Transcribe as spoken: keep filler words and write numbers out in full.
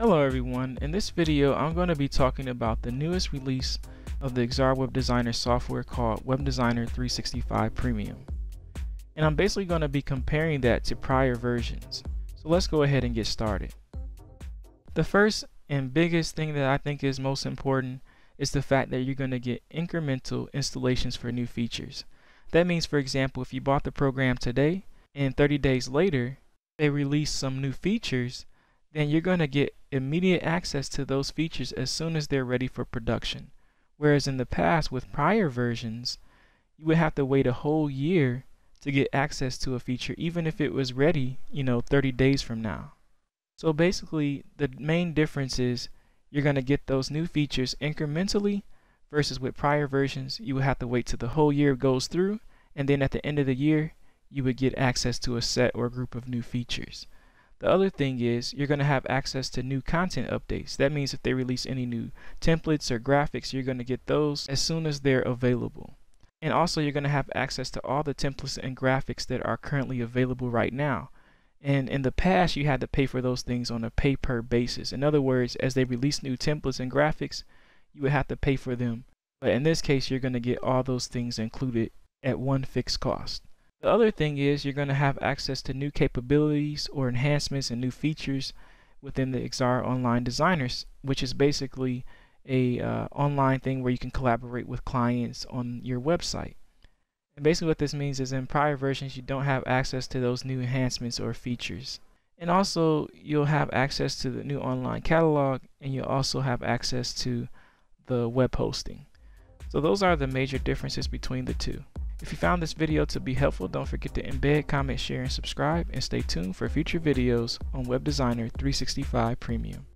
Hello everyone, in this video I'm going to be talking about the newest release of the Xara Web Designer software called Web Designer three sixty-five Premium. And I'm basically going to be comparing that to prior versions. So let's go ahead and get started. The first and biggest thing that I think is most important is the fact that you're going to get incremental installations for new features. That means, for example, if you bought the program today and thirty days later they release some new features, then you're going to get immediate access to those features as soon as they're ready for production. Whereas in the past with prior versions, you would have to wait a whole year to get access to a feature even if it was ready, you know, thirty days from now. So basically the main difference is you're going to get those new features incrementally versus with prior versions you would have to wait till the whole year goes through, and then at the end of the year you would get access to a set or a group of new features. The other thing is you're going to have access to new content updates. That means if they release any new templates or graphics, you're going to get those as soon as they're available. And also you're going to have access to all the templates and graphics that are currently available right now. And in the past you had to pay for those things on a pay-per basis. In other words, as they release new templates and graphics, you would have to pay for them. But in this case, you're going to get all those things included at one fixed cost. The other thing is you're going to have access to new capabilities or enhancements and new features within the Xara Online Designers, which is basically a uh, online thing where you can collaborate with clients on your website. And basically what this means is in prior versions you don't have access to those new enhancements or features. And also you'll have access to the new online catalog, and you'll also have access to the web hosting. So those are the major differences between the two. If you found this video to be helpful, don't forget to embed, comment, share, and subscribe, and stay tuned for future videos on Web Designer three sixty-five Premium.